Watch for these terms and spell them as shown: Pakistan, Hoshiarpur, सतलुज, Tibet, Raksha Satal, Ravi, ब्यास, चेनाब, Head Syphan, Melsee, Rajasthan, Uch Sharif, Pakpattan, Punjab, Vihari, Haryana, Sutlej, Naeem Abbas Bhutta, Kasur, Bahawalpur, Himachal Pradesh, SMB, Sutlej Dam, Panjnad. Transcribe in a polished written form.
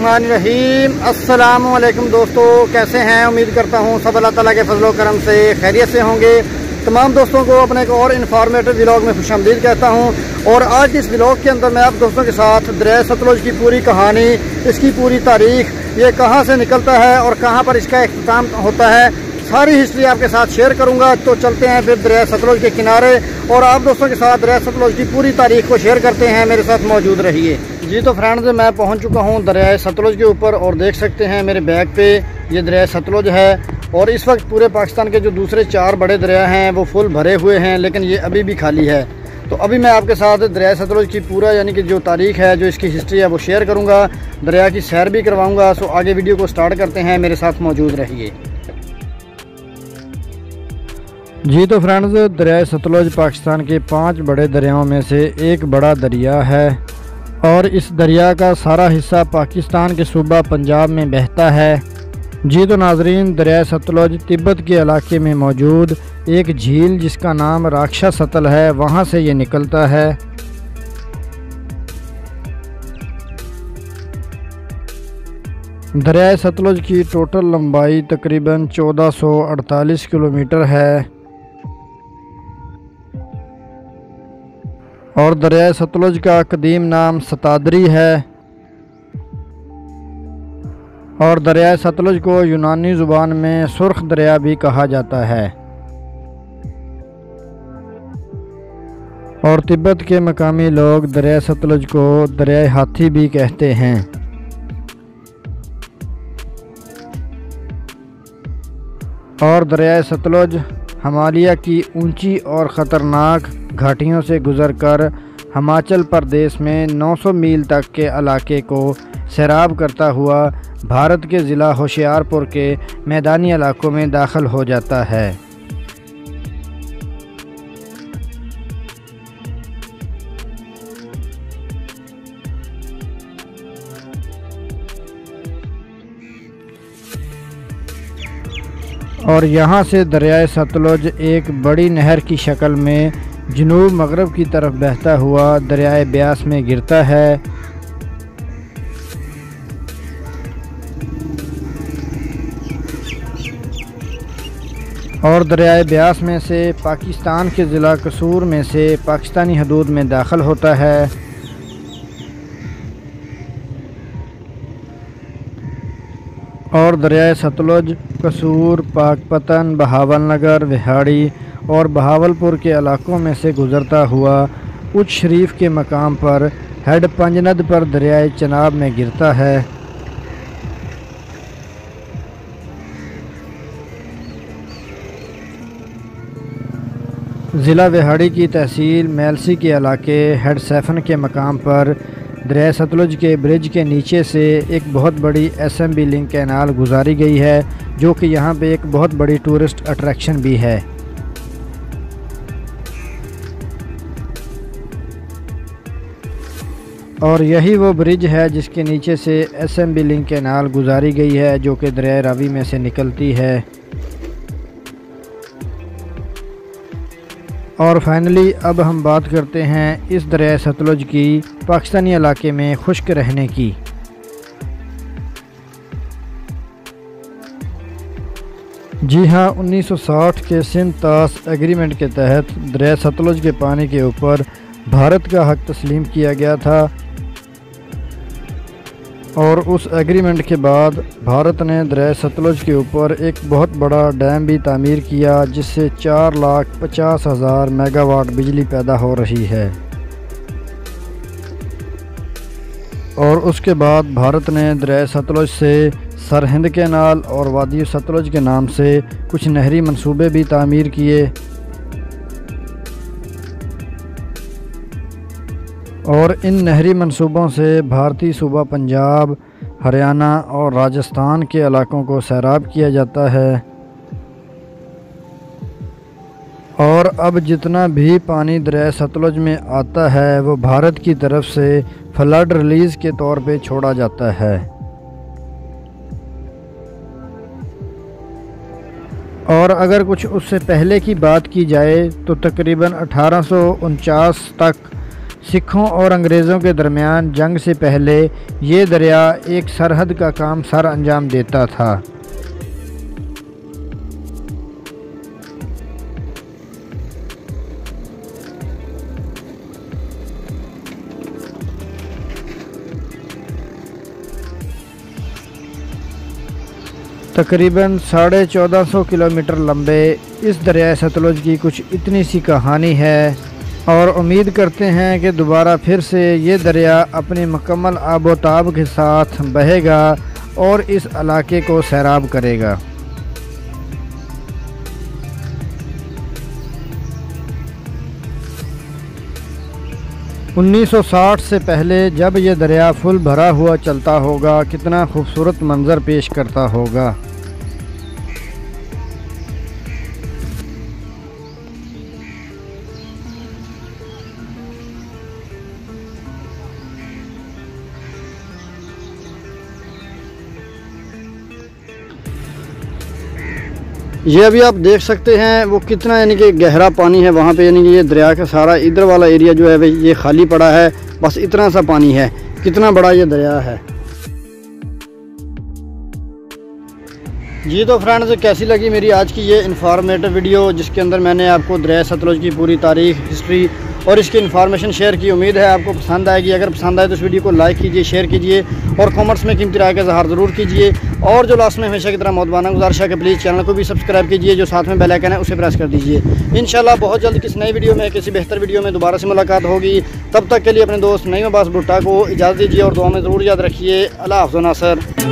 रहमान रहीम। अस्सलाम वालेकुम दोस्तों, कैसे हैं? उम्मीद करता हूं सब अल्लाह ताला के फजलो करम से खैरियत से होंगे। तमाम दोस्तों को अपने एक और इन्फॉर्मेटिव व्लॉग में खुशामदीद कहता हूं। और आज इस व्लॉग के अंदर मैं आप दोस्तों के साथ दरिया सतलुज की पूरी कहानी, इसकी पूरी तारीख, ये कहाँ से निकलता है और कहाँ पर इसका इख्तिताम होता है, सारी हिस्ट्री आपके साथ शेयर करूंगा। तो चलते हैं फिर दरिया सतलुज के किनारे और आप दोस्तों के साथ दरिया सतलुज की पूरी तारीख को शेयर करते हैं। मेरे साथ मौजूद रहिए जी। तो फ्रेंड्स, मैं पहुंच चुका हूं दरिया सतलुज के ऊपर और देख सकते हैं मेरे बैग पे ये दरिया सतलुज है। और इस वक्त पूरे पाकिस्तान के जो दूसरे चार बड़े दरिया हैं वो फुल भरे हुए हैं, लेकिन ये अभी भी खाली है। तो अभी मैं आपके साथ दरिया सतलुज की पूरा यानी कि जो तारीख है, जो इसकी हिस्ट्री है वो शेयर करूँगा, दरिया की सैर भी करवाऊँगा। सो आगे वीडियो को स्टार्ट करते हैं, मेरे साथ मौजूद रहिए जी। तो फ्रेंड्स, दरिया सतलुज पाकिस्तान के 5 बड़े दरियाओं में से एक बड़ा दरिया है और इस दरिया का सारा हिस्सा पाकिस्तान के सूबा पंजाब में बहता है। जी तो नाजरीन, दरिया सतलुज तिब्बत के इलाके में मौजूद एक झील जिसका नाम राक्षसतल है, वहाँ से ये निकलता है। दरिया सतलुज की टोटल लंबाई तकरीबन 1448 किलोमीटर है और दरिया सतलुज का कदीम नाम सतादरी है। और दरिया सतलुज को यूनानी ज़ुबान में सुर्ख दरिया भी कहा जाता है। और तिब्बत के मकामी लोग दरिया सतलुज को दरिया हाथी भी कहते हैं। और दरिया सतलुज हिमालय की ऊंची और ख़तरनाक घाटियों से गुजरकर हिमाचल प्रदेश में 900 मील तक के इलाके को सैराब करता हुआ भारत के ज़िला होशियारपुर के मैदानी इलाकों में दाखिल हो जाता है। और यहाँ से दरिया सतलुज एक बड़ी नहर की शक्ल में जनूब मगरब की तरफ बहता हुआ दरिया ब्यास में गिरता है। और दरिया ब्यास में से पाकिस्तान के ज़िला कसूर में से पाकिस्तानी हदूद में दाखिल होता है। और दरिया सतलुज कसूर, पाकपतन, बहावलनगर, विहाड़ी और बहावलपुर के इलाकों में से गुज़रता हुआ उच शरीफ के मकाम पर हेड पंजनद पर दरिया चेनाब में गिरता है। ज़िला विहाड़ी की तहसील मेलसी के इलाके हेड सैफन के मकाम पर दरिया सतलुज के ब्रिज के नीचे से एक बहुत बड़ी SMB लिंक कैनाल गुजारी गई है, जो कि यहाँ पे एक बहुत बड़ी टूरिस्ट अट्रैक्शन भी है। और यही वो ब्रिज है जिसके नीचे से SMB लिंक कैनाल गुजारी गई है, जो कि दरिया रावी में से निकलती है। और फाइनली अब हम बात करते हैं इस दरिया सतलुज की पाकिस्तानी इलाके में खुश्क रहने की। जी हाँ, 1960 के सिंध तास एग्रीमेंट के तहत दरिया सतलुज के पानी के ऊपर भारत का हक तस्लीम किया गया था। और उस एग्रीमेंट के बाद भारत ने दरिया सतलुज के ऊपर एक बहुत बड़ा डैम भी तामीर किया, जिससे 4,50,000 मेगावाट बिजली पैदा हो रही है। और उसके बाद भारत ने दरिया सतलुज से सरहिंद के नाल और वादी सतलुज के नाम से कुछ नहरी मंसूबे भी तामीर किए। और इन नहरी मंसूबों से भारतीय सूबा पंजाब, हरियाणा और राजस्थान के इलाकों को सैराब किया जाता है। और अब जितना भी पानी दरिया सतलुज में आता है वो भारत की तरफ से फ्लड रिलीज़ के तौर पे छोड़ा जाता है। और अगर कुछ उससे पहले की बात की जाए तो तकरीबन 1849 तक सिखों और अंग्रेज़ों के दरमियान जंग से पहले ये दरिया एक सरहद का काम सर अंजाम देता था। तकरीबन 1450 किलोमीटर लंबे इस दरियाए सतलुज की कुछ इतनी सी कहानी है और उम्मीद करते हैं कि दोबारा फिर से ये दरिया अपनी मुकम्मल आबोताब के साथ बहेगा और इस इलाके को सैराब करेगा। उन्नीस सौ 60 से पहले जब ये दरिया फुल भरा हुआ चलता होगा कितना खूबसूरत मंजर पेश करता होगा। ये अभी आप देख सकते हैं वो कितना यानी कि गहरा पानी है वहाँ पे, यानी कि ये दरिया का सारा इधर वाला एरिया जो है भाई ये खाली पड़ा है, बस इतना सा पानी है। कितना बड़ा ये दरिया है। जी तो फ्रेंड्स, कैसी लगी मेरी आज की ये इन्फॉर्मेटिव वीडियो जिसके अंदर मैंने आपको दरिया सतलुज की पूरी तारीख, हिस्ट्री और इसकी इन्फॉर्मेशन शेयर की। उम्मीद है आपको पसंद आएगी। अगर पसंद आए तो इस वीडियो को लाइक कीजिए, शेयर कीजिए और कमेंट्स में कीमती राय का इजहार ज़रूर कीजिए। और जो लास्ट में हमेशा की तरह मौतबाना गुजारिश है कि प्लीज़ चैनल को भी सब्सक्राइब कीजिए, जो साथ में बेल आइकन है उसे प्रेस कर दीजिए। इंशाल्लाह बहुत जल्द किसी नई वीडियो में, किसी बेहतर वीडियो में दोबारा से मुलाकात होगी। तब तक के लिए अपने दोस्त नईम अब्बास भुट्टा को इजाज़त दीजिए और दुआ में ज़रूर याद रखिए। अल्लाह हाफ़िज़।